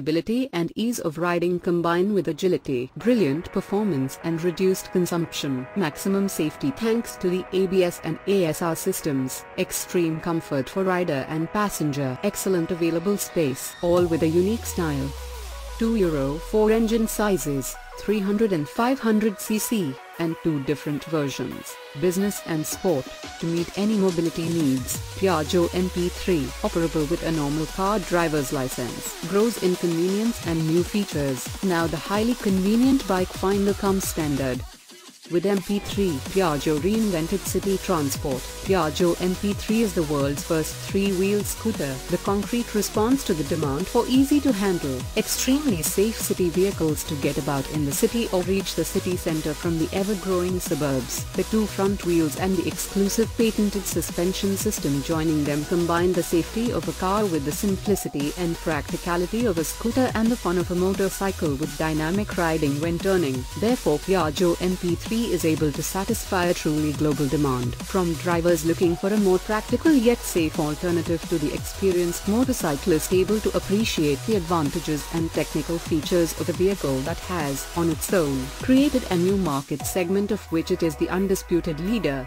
adjustability and ease of riding combine with agility. Brilliant performance and reduced consumption. Maximum safety thanks to the ABS and ASR systems. Extreme comfort for rider and passenger. Excellent available space. All with a unique style. Two Euro 4 engine sizes, 300 and 500 cc, and two different versions, business and sport, to meet any mobility needs. Piaggio MP3, operable with a normal car driver's license. Grows in convenience and new features. Now the highly convenient bike finder comes standard. With MP3, Piaggio reinvented city transport. Piaggio MP3 is the world's first three-wheel scooter. The concrete response to the demand for easy-to-handle, extremely safe city vehicles to get about in the city or reach the city center from the ever-growing suburbs. The two front wheels and the exclusive patented suspension system joining them combine the safety of a car with the simplicity and practicality of a scooter and the fun of a motorcycle with dynamic riding when turning. Therefore, Piaggio MP3 is able to satisfy a truly global demand, from drivers looking for a more practical yet safe alternative to the experienced motorcyclist able to appreciate the advantages and technical features of a vehicle that has, on its own, created a new market segment of which it is the undisputed leader.